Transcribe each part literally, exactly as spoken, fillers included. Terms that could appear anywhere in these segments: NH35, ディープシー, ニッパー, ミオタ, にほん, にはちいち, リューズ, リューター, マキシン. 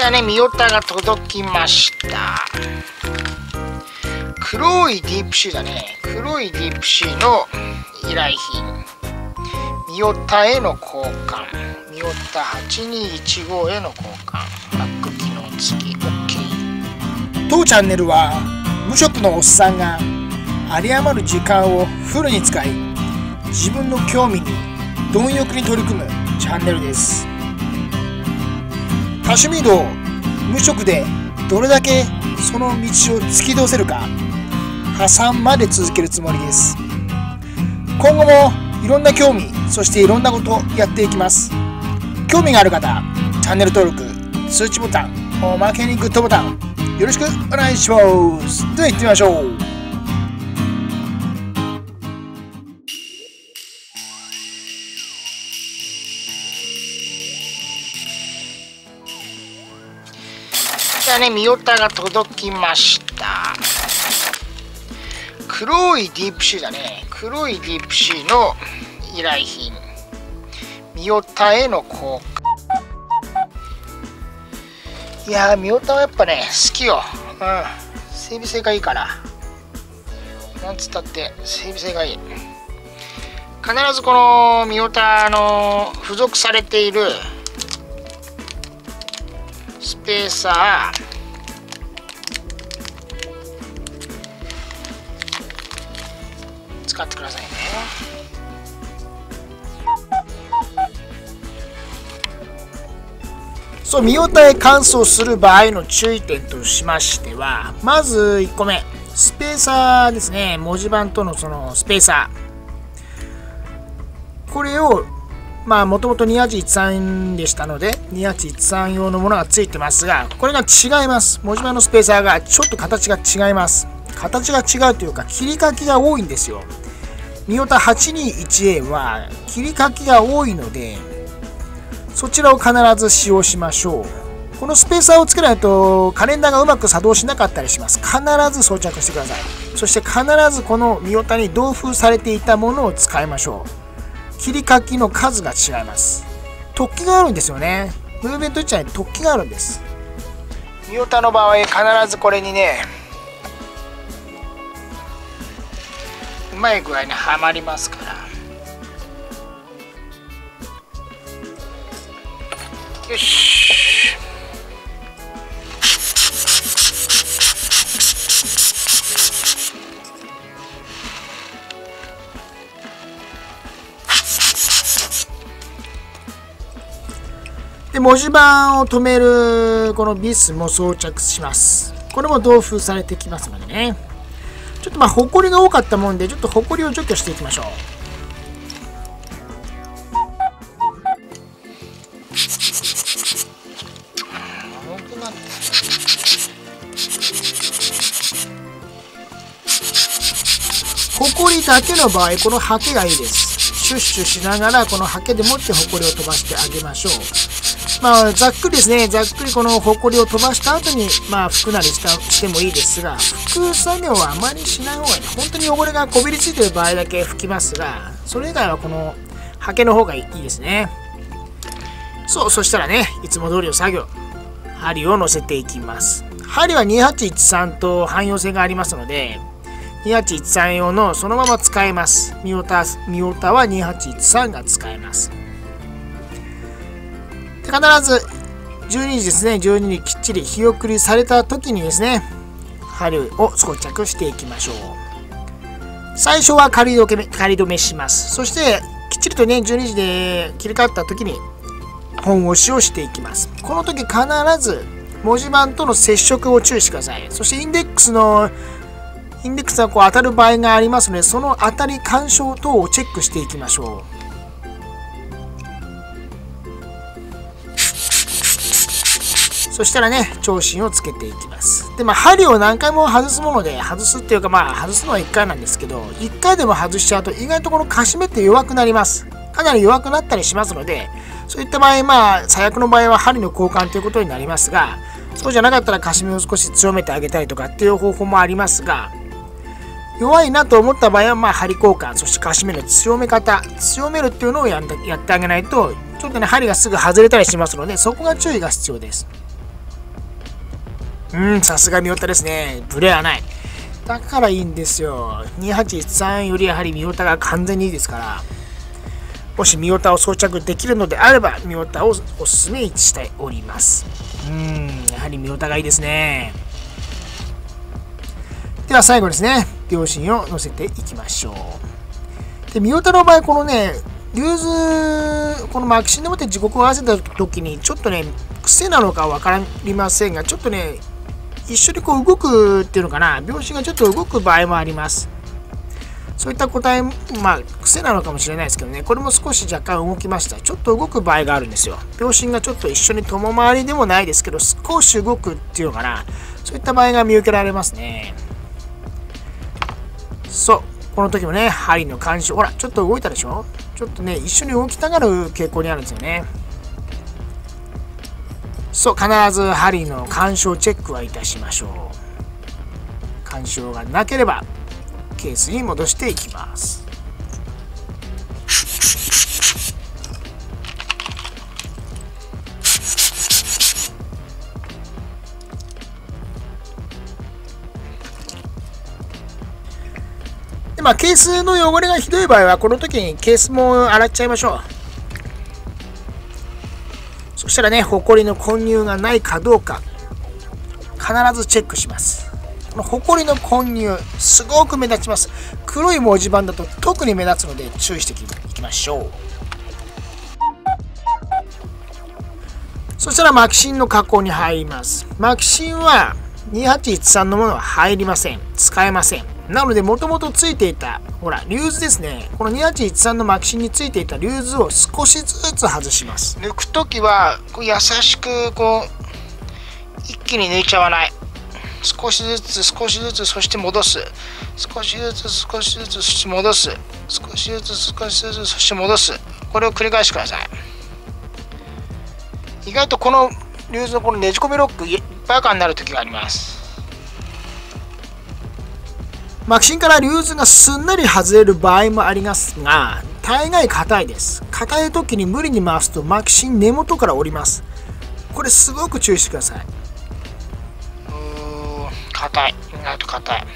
したね。ミオタが届きました。黒いディープシーだね。黒いディープシーの依頼品、ミオタへの交換、ミオタはちにいちごへの交換、バック機能付き OK。 当チャンネルは無職のおっさんが有り余る時間をフルに使い、自分の興味に貪欲に取り組むチャンネルです。多趣味道無職でどれだけその道を突き通せるか、破産まで続けるつもりです。今後もいろんな興味、そしていろんなことをやっていきます。興味がある方、チャンネル登録、通知ボタン、おまけにグッドボタンよろしくお願いします。では行ってみましょう。ミオタが届きました。黒いディープシーだね。黒いディープシーの依頼品、ミオタへの交換。いやー、ミオタはやっぱね好きよ、うん、整備性がいいから、なんつったって整備性がいい。必ずこのミオタの付属されているスペーサー、使ってくださいね。そう、ミオタへ換装する場合の注意点としましては、まずいっこめ、スペーサーですね。文字盤とのそのスペーサー、これをまあもともとにはちいちさんでしたので、にはちいちさん用のものがついてますが、これが違います。文字盤のスペーサーがちょっと形が違います。形が違うというか、切り欠きが多いんですよ。ミオタ はちにいちエー は切り欠きが多いので、そちらを必ず使用しましょう。このスペーサーをつけないとカレンダーがうまく作動しなかったりします。必ず装着してください。そして必ずこのミオタに同封されていたものを使いましょう。切り欠きの数が違います。突起があるんですよね。ムーブメント位置に突起があるんです。ミオタの場合、必ずこれにね、うまい具合にはまりますから。よし。文字盤を止めるこのビスも装着します。これも同封されてきますのでね。ちょっとまあホコリが多かったもんで、ちょっとホコリを除去していきましょう。ホコリだけの場合、このハケがいいです。シュッシュしながらこのハケで持ってホコリを飛ばしてあげましょう。まあ、ざっくりですね、ざっくりこのホコリを飛ばした後に、まあ、拭くなりしたしてもいいですが、拭く作業はあまりしない方がいい。本当に汚れがこびりついている場合だけ拭きますが、それ以外はこのハケの方がいいですね。そう、そしたらね、いつも通りの作業、針を乗せていきます。針はにはちいちさんと汎用性がありますので、にはちいちさん用のそのまま使えます。ミオタ、ミオタはにはちいちさんが使えます。必ずじゅうにじですね、じゅうにじきっちり日送りされた時にですね、針を装着していきましょう。最初は仮止め、仮止めします。そしてきっちりとね、じゅうにじで切り替わった時に本押しをしていきます。この時必ず文字盤との接触を注意してください。そしてインデックスのインデックスがこう当たる場合がありますので、その当たり干渉等をチェックしていきましょう。そしたらね、長針をつけていきます。で、まあ、針を何回も外すもので、外すっていうか、まあ、外すのはいっかいなんですけど、いっかいでも外しちゃうと、意外とこのかしめって弱くなります。かなり弱くなったりしますので、そういった場合、まあ、最悪の場合は針の交換ということになりますが、そうじゃなかったらかしめを少し強めてあげたりとかっていう方法もありますが、弱いなと思った場合は、まあ、針交換、そしてかしめの強め方、強めるっていうのをやってあげないと、ちょっとね、針がすぐ外れたりしますので、そこが注意が必要です。うん、さすがミオタですね。ブレはない。だからいいんですよ。にはちいちさんよりやはりミオタが完全にいいですから、もしミオタを装着できるのであれば、ミオタをお勧めしております。うん、やはりミオタがいいですね。では最後ですね、両親を乗せていきましょう。で、ミオタの場合、このね、リューズ、このマキシンでもって時刻を合わせたときに、ちょっとね、癖なのか分かりませんが、ちょっとね、一緒にこう動くっていうのかな、秒針がちょっと動く場合もあります。そういった個体、まあ、癖なのかもしれないですけどね、これも少し若干動きました。ちょっと動く場合があるんですよ。秒針がちょっと一緒に共回りでもないですけど、少し動くっていうのかな、そういった場合が見受けられますね。そう、この時もね、針の干渉、ほら、ちょっと動いたでしょ。ちょっとね、一緒に動きたがる傾向にあるんですよね。そう、必ず針の干渉チェックはいたしましょう。干渉がなければケースに戻していきます。まあ、ケースの汚れがひどい場合はこの時にケースも洗っちゃいましょう。そしたらね、ホコリの混入がないかどうか必ずチェックします。このホコリの混入すごく目立ちます。黒い文字盤だと特に目立つので注意していきましょう。そしたらマキシンの加工に入ります。マキシンはにはちいちさんのものは入りません。使えません。なので、もともとついていた、ほら、リューズですね。このにはちいちさんのマキシンについていたリューズを少しずつ外します。抜くときは、優しく、こう、一気に抜いちゃわない。少しずつ、少しずつ、そして戻す。少しずつ、少しずつ、そして戻す。少しずつ、少しずつ、そして戻す。これを繰り返してください。意外とこのリューズのこのねじ込みロック、いっぱい感になるときがあります。マキシンからリューズがすんなり外れる場合もありますが、大概硬いです。硬い時に無理に回すとマキシン根元から折ります。これすごく注意してください。うー、硬い。意外と硬い。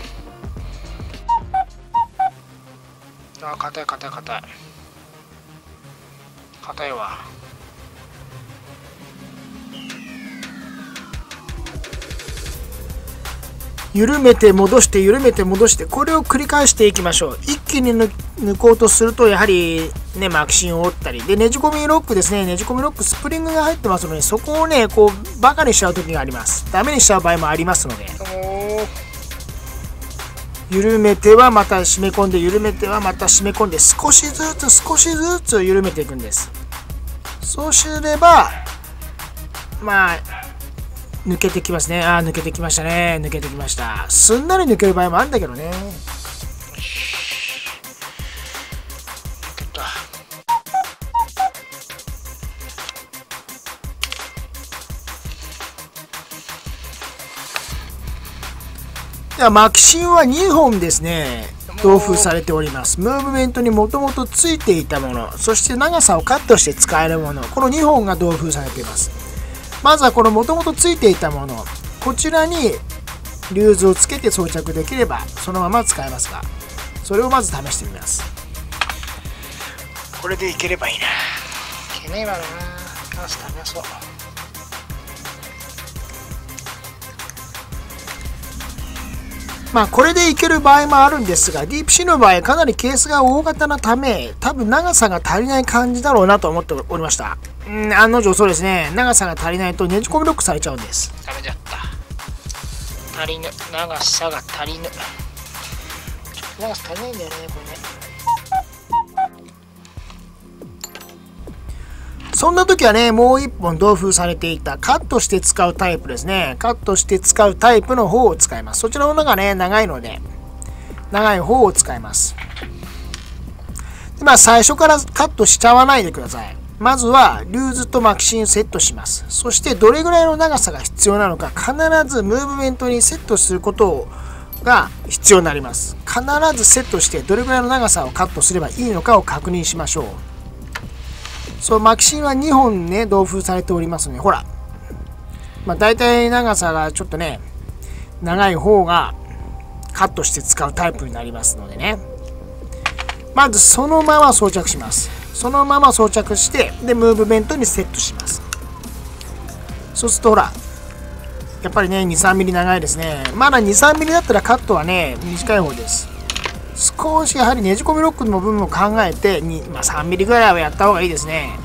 あ、硬い硬い硬い。硬いわ。緩めて戻して緩めて戻して、これを繰り返していきましょう。一気に抜こうとするとやはりね、マキシンを折ったりで、ねじ込みロックですね、ねじ込みロックスプリングが入ってますので、そこをねこうバカにしちゃう時があります。ダメにしちゃう場合もありますので、緩めてはまた締め込んで、緩めてはまた締め込んで、少しずつ少しずつ緩めていくんです。そうすればまあ抜けてきますね。ああ、抜けてきましたね。抜けてきました。すんなり抜ける場合もあるんだけどね。抜けた。では、マキシンはにほんですね。同封されております。ムーブメントにもともとついていたもの、そして長さをカットして使えるもの、このにほんが同封されています。まずはこのもともとついていたもの、こちらにリューズをつけて装着できればそのまま使えますが、それをまず試してみます。これでいければいいな。いけねえわな。ガス食べそう。まあこれでいける場合もあるんですが、ディープシーの場合かなりケースが大型なため、多分長さが足りない感じだろうなと思っておりました。うん、案の定そうですね。長さが足りないとねじ込みロックされちゃうんです。ダメだった。足りぬ。長さが足りぬ。長さ足りないんだよね、これね。そんな時はね、もう一本同封されていたカットして使うタイプですね。カットして使うタイプの方を使います。そちらの方がね長いので、長い方を使います。で、まあ最初からカットしちゃわないでください。まずはリューズとマキシンをセットします。そしてどれぐらいの長さが必要なのか、必ずムーブメントにセットすることが必要になります。必ずセットしてどれぐらいの長さをカットすればいいのかを確認しましょう。そう、マキシンはにほんね同封されておりますので、ほらまあ、大体長さがちょっとね長い方がカットして使うタイプになりますのでね、まずそのまま装着します。そのまま装着して、でムーブメントにセットします。そうするとほらやっぱりね にさんミリ 長いですね。まだ にさんミリ だったらカットはね短い方です。少しやはりねじ込みロックの部分を考えて、まあ、さんミリ ぐらいはやった方がいいですね。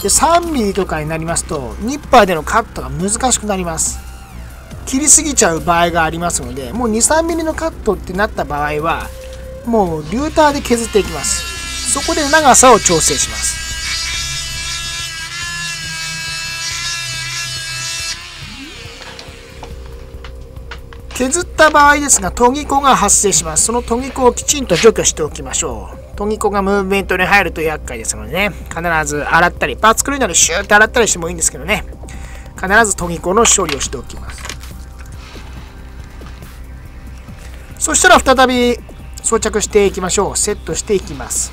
で さんミリ とかになりますとニッパーでのカットが難しくなります。切りすぎちゃう場合がありますので、もう にさんミリ のカットってなった場合はもうリューターで削っていきます。そこで長さを調整します。削った場合ですが、研ぎ粉が発生します。その研ぎ粉をきちんと除去しておきましょう。研ぎ粉がムーブメントに入ると厄介ですのでね、必ず洗ったり、パーツ狂いなりシューって洗ったりしてもいいんですけどね、必ず研ぎ粉の処理をしておきます。そしたら再び装着していきましょう。セットしていきます。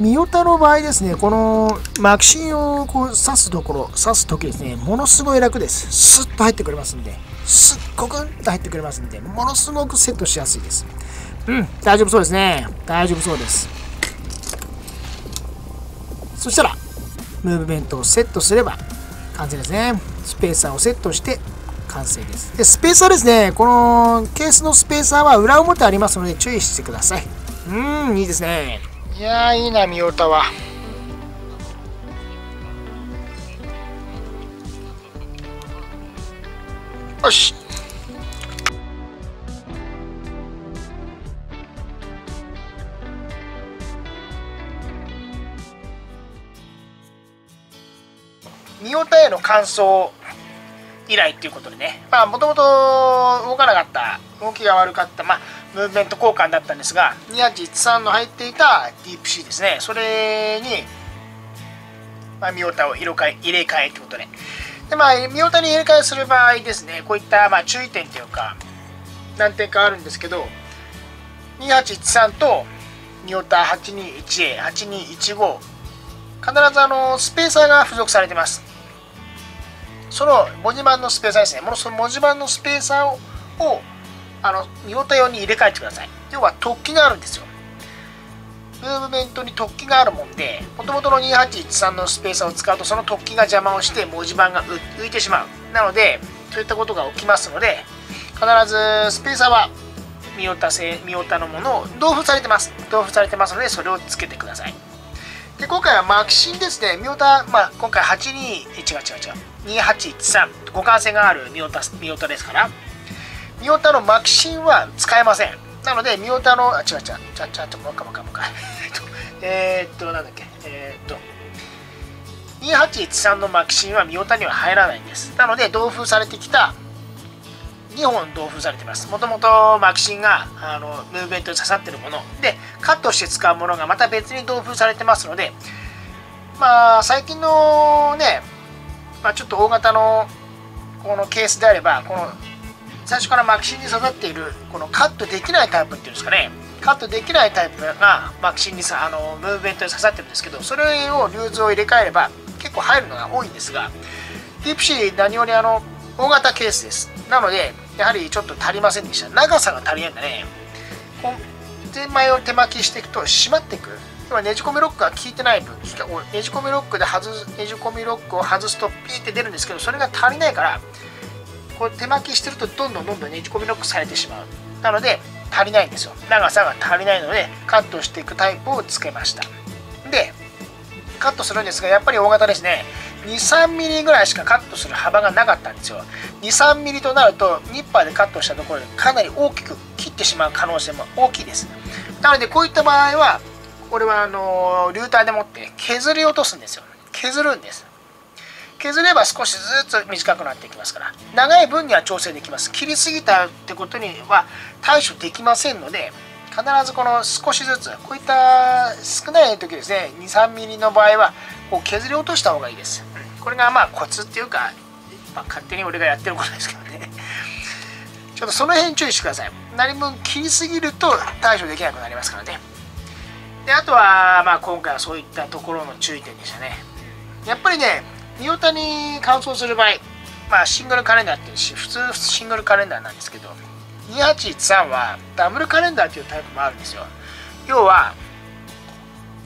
ミオタの場合ですね、このマキシンをこう刺すところ、刺すときですね、ものすごい楽です。スッと入ってくれますんで、すっごくんと入ってくれますんで、ものすごくセットしやすいです。うん、大丈夫そうですね。大丈夫そうです。そしたら、ムーブメントをセットすれば完成ですね。スペーサーをセットして完成です。で、スペーサーですね。このケースのスペーサーは裏表ありますので注意してください。うーん、いいですね。いやー、いいな、ミオタは。よし。ミオタへの感想依頼ということでね、まあもともと動かなかった、動きが悪かった、まあ、ムーブメント交換だったんですが、にはちいちさんの入っていたディープシーですね、それに、まあ、ミオタを色変え入れ替えということで。でまあ、ミオタに入れ替えする場合ですね、こういったまあ注意点というか何点かあるんですけど、にはちいちさんとミオタ はちにーいちエー、はちにーいちご 必ずあのスペーサーが付属されています。その文字盤のスペーサーですね、その文字盤のスペーサーをあのミオタ用に入れ替えてください。要は突起があるんですよ。ムーブメントに突起があるもんで、もともとのにはちいちさんのスペーサーを使うとその突起が邪魔をして文字盤が浮いてしまう。なのでそういったことが起きますので、必ずスペーサーはミオタ製、ミオタのものを同封されてます。同封されてますのでそれをつけてください。で今回はマキシンですね、ミオタ、まあ、今回はちにーいち、違う違う違う、にはちいちさん互換性があるミオタ、ミオタですから、ミオタのマキシンは使えません。なので、ミオタの、あ、違う違う、ちゃちゃちゃ、もうかもかもか。えっと、なんだっけ、えー、っと、にはちいちさんのマキシンはミオタには入らないんです。なので、同封されてきた、にほん同封されています。もともとマキシンがあのムーブメントに刺さっているもので、カットして使うものがまた別に同封されてますので、まあ、最近のね、まあ、ちょっと大型のこのケースであれば、この、最初からマキシンに刺さっているこのカットできないタイプっていうんですかね、カットできないタイプがマキシンにさあのムーブメントに刺さってるんですけど、それを流通を入れ替えれば結構入るのが多いんですが、ディプシー何よりあの大型ケースです。なのでやはりちょっと足りませんでした。長さが足りないんだね。前枚を手巻きしていくと締まっていく。今ねじ込みロックが効いてない分、ねじ込みロックで外す、ねじ込みロックを外すとピーって出るんですけど、それが足りないからこう手巻きしてるとどんどんどんどんねじ込みロックされてしまう。なので足りないんですよ。長さが足りないのでカットしていくタイプをつけました。でカットするんですが、やっぱり大型ですね、にさんミリ ぐらいしかカットする幅がなかったんですよ。にさんミリ となるとニッパーでカットしたところでかなり大きく切ってしまう可能性も大きいです。なのでこういった場合はこれはあのリューターでもって削り落とすんですよ。削るんです。削れば少しずつ短くなっていきますから、長い分には調整できます。切りすぎたってことには対処できませんので、必ずこの少しずつ、こういった少ない時ですね、にさんミリ の場合はこう削り落とした方がいいです。これがまあコツっていうか、まあ、勝手に俺がやってることですけどねちょっとその辺注意してください。何分切りすぎると対処できなくなりますからね。であとはまあ今回はそういったところの注意点でしたね。やっぱりねミオタに乾燥する場合、まあシングルカレンダーっていうし、普通シングルカレンダーなんですけど、にはちいちさんはダブルカレンダーっていうタイプもあるんですよ。要は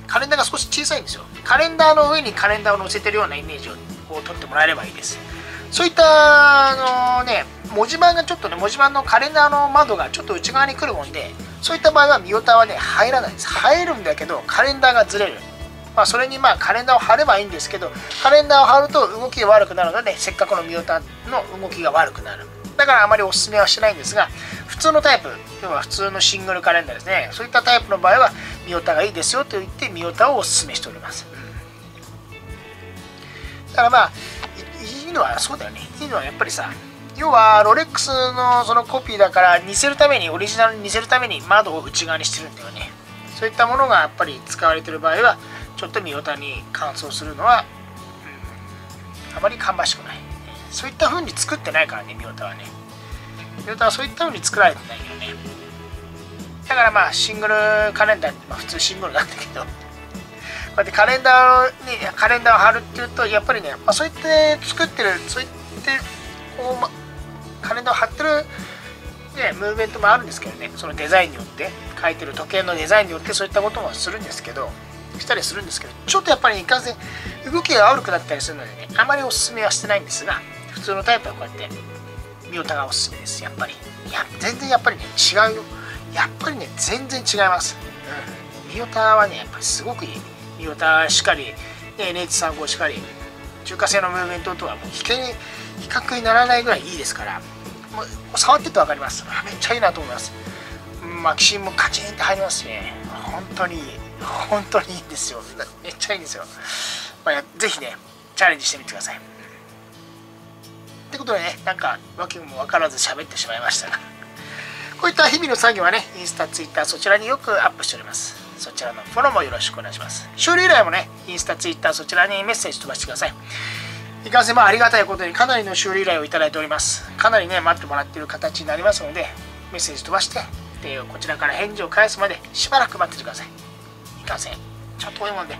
カレンダーが少し小さいんですよ。カレンダーの上にカレンダーを載せてるようなイメージを取ってもらえればいいです。そういったあのね、文字盤がちょっとね、文字盤のカレンダーの窓がちょっと内側に来るもんで、そういった場合はミオタはね、入らないです。入るんだけど、カレンダーがずれる。まあ、それにまあカレンダーを貼ればいいんですけど、カレンダーを貼ると動きが悪くなるので、せっかくのミオタの動きが悪くなる。だからあまりお勧めはしないんですが、普通のタイプ、要は普通のシングルカレンダーですね。そういったタイプの場合はミオタがいいですよと言ってミオタをお勧めしております。だからまあ、いいのはそうだよね。いいのはやっぱりさ、要はロレックスのそのコピーだから似せるために、オリジナルに似せるために窓を内側にしてるんだよね。そういったものがやっぱり使われている場合は、ちょっとミオタに換装するのは、うん、あまり芳しくない。そういった風に作ってないからね、ミオタはね。ミオタはそういった風に作られてないよね。だからまあ、シングルカレンダーって、まあ、普通シングルなんだけど、こうやってカレンダーにカレンダーを貼るっていうと、やっぱりね、まあ、そうやって作ってる、そうやってこう、ま、カレンダーを貼ってる、ね、ムーブメントもあるんですけどね、そのデザインによって、書いてる時計のデザインによってそういったこともするんですけど、したりするんですけど、ちょっとやっぱりいかんせん動きが悪くなったりするのでね、あまりおすすめはしてないんですが、普通のタイプはこうやってミオタがおすすめです。やっぱりいや全然やっぱりね違うよ。やっぱりね全然違います、うん、ミオタはねやっぱりすごくいい。ミオタしかり、ね、エヌエイチさんじゅうご しかり中華製のムーブメントとはもう比較にならないぐらいいいですから、もう触ってて分かります。めっちゃいいなと思います。マキシンもカチンって入りますね。本当にいい、本当にいいんですよ。めっちゃいいんですよ。まあ、ぜひね、チャレンジしてみてください。ってことでね、なんか訳も分からず喋ってしまいましたが、こういった日々の作業はね、インスタ、ツイッター、そちらによくアップしております。そちらのフォローもよろしくお願いします。修理依頼もね、インスタ、ツイッター、そちらにメッセージ飛ばしてください。いかんせん、まあ、ありがたいことにかなりの修理依頼をいただいております。かなりね、待ってもらっている形になりますので、メッセージ飛ばして、でこちらから返事を返すまでしばらく待っててください。いかんせんちょっと多いもんで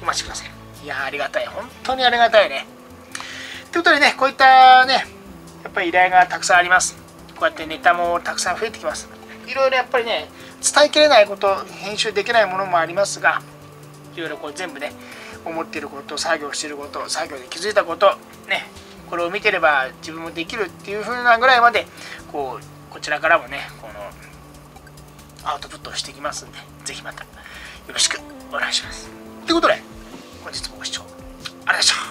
お待ちください。いやーありがたい、本当にありがたいね。ということでね、こういったねやっぱり依頼がたくさんあります。こうやってネタもたくさん増えてきます。いろいろやっぱりね伝えきれないこと、編集できないものもありますが、いろいろこう全部ね思っていること、作業していること、作業で気づいたことね、これを見てれば自分もできるっていう風なぐらいまでこうこちらからもねこのアウトプットをしていきますんで、ぜひまたよろしくお願いします。ということで、本日もご視聴ありがとうございました。